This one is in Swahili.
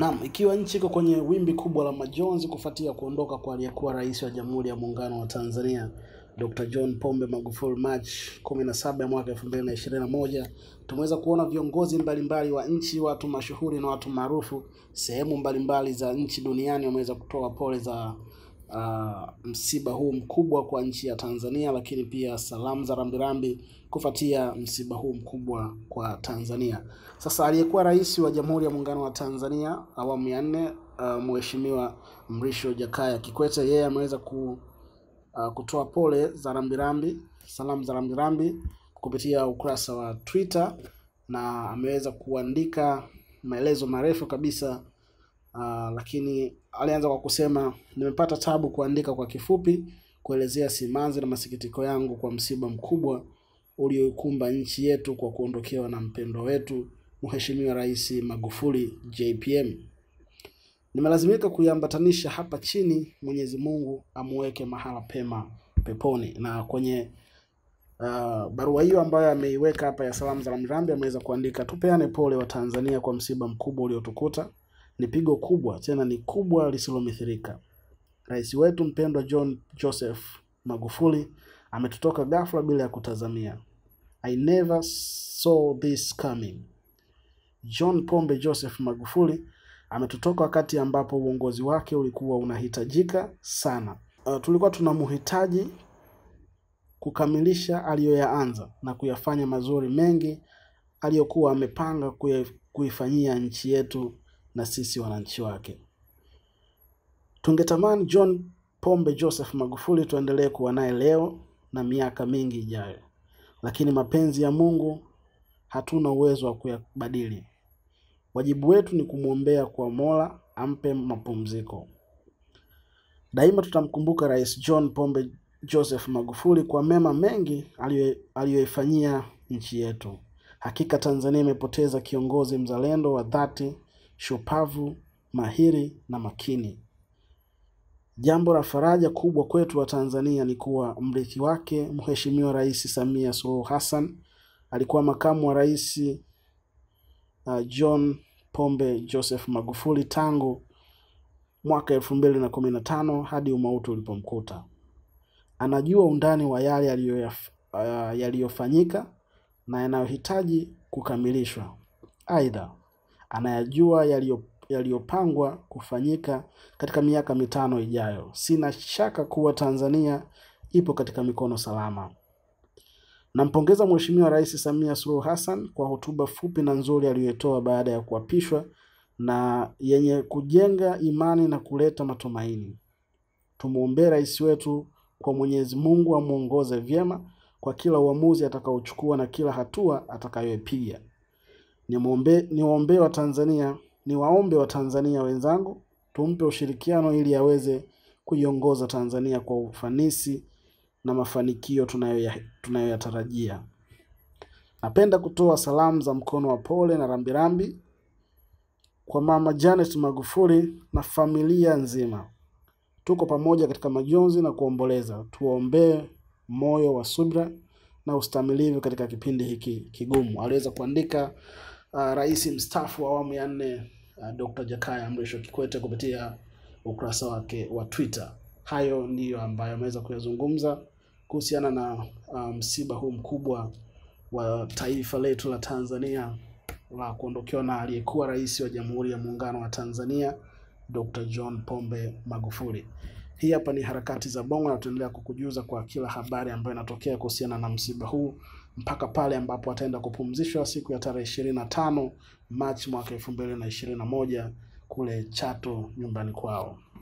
Naam, ikiwa nchi iko kwenye wimbi kubwa la majonzi kufuatia kuondoka kwa aliyekuwa rais wa Jamhuri ya Muungano wa Tanzania Dr. John Pombe Magufuli March 17 mwaka 2021, tumeweza kuona viongozi mbalimbali wa nchi, watu mashuhuri na watu maarufu sehemu mbalimbali za nchi duniani wameweza kutoa pole za msiba huu mkubwa kwa nchi ya Tanzania, lakini pia salamu za rambirambi kufuatia msiba huu mkubwa kwa Tanzania. Sasa aliyekuwa rais wa Jamhuri ya Muungano wa Tanzania awamu ya 4 mheshimiwa Mrisho Jakaya Kikwete, yeye ameweza kutoa pole za rambirambi, salamu za rambirambi kupitia ukurasa wa Twitter, na ameweza kuandika maelezo marefu kabisa. Lakini alianza kwa kusema, nimepata tabu kuandika kwa kifupi kuelezea simanzi na masikitiko yangu kwa msiba mkubwa ulioikumba nchi yetu kwa kuondokewa na mpendo wetu Mheshimiwa Rais Magufuli JPM. Nimelazimika kuiambatanisha hapa chini, Mwenyezi Mungu amuweke mahala pema peponi. Na kwenye barua hiyo ambayo ameiweka hapa ya salamu za rambirambi ameweza kuandika, tupeane pole wa Tanzania kwa msiba mkubwa uliotukuta. Ni pigo kubwa, tena ni kubwa lisilomithirika. Rais wetu mpendwa John Joseph Magufuli ametutoka ghafla bila ya kutazamia. I never saw this coming. John Pombe Joseph Magufuli ametutoka wakati ambapo uongozi wake ulikuwa unahitajika sana. Tulikuwa tunamhitaji kukamilisha aliyoyaanza na kuyafanya mazuri mengi aliyokuwa amepanga kuifanyia nchi yetu na sisi wananchi wake. Tungetamani John Pombe Joseph Magufuli tuendelee kuwa naye leo na miaka mingi ijayo, lakini mapenzi ya Mungu hatuna uwezo wa kuyabadili. Wajibu wetu ni kumwombea kwa Mola ampe mapumziko. Daima tutamkumbuka Rais John Pombe Joseph Magufuli kwa mema mengi aliyoifanyia nchi yetu. Hakika Tanzania imepoteza kiongozi mzalendo wa dhati, shupavu, mahiri na makini. Jambo la faraja kubwa kwetu wa Tanzania ni kuwa mrithi wake Mheshimiwa Rais Samia Suluhu Hassan alikuwa makamu wa rais John Pombe Joseph Magufuli tangu mwaka 2015 hadi umauti ulipomkuta. Anajua undani wa yale yaliyofanyika na yanayohitaji kukamilishwa. Aidha, anayajua yaliyopangwa kufanyika katika miaka 5 ijayo. Sina shaka kuwa Tanzania ipo katika mikono salama. Nampongeza Mheshimiwa Rais Samia Suluhu Hassan kwa hotuba fupi na nzuri aliyotoa baada ya kuapishwa, na yenye kujenga imani na kuleta matumaini. Tumuombe rais wetu kwa Mwenyezi Mungu amuongoze vyema kwa kila uamuzi atakaochukua na kila hatua atakayoipiga. Niwaombe wa Tanzania wenzangu tumpe ushirikiano ili aweze kuiongoza Tanzania kwa ufanisi na mafanikio tunayoyatarajia. Napenda kutoa salamu za mkono wa pole na rambirambi kwa Mama Janet Magufuli na familia nzima. Tuko pamoja katika majonzi na kuomboleza. Tuombe moyo wa subira na ustamilivu katika kipindi hiki kigumu. Aliweza kuandika rais mstaafu wa awamu ya 4 Dr. Jakaya Mrisho Kikwete kupitia ukurasa wake wa Twitter. Hayo ndiyo ambayo ameweza kuyazungumza kuhusiana na msiba huu mkubwa wa taifa letu la Tanzania la kuondokewa na aliyekuwa rais wa Jamhuri ya Muungano wa Tanzania Dr. John Pombe Magufuli. Hii hapa ni Harakati za Bongo, na tunaendelea kukujuza kwa kila habari ambayo inatokea kuhusiana na msiba huu mpaka pale ambapo ataenda kupumzishwa siku ya tarehe 25 Machi mwaka 2021 kule Chato nyumbani kwao.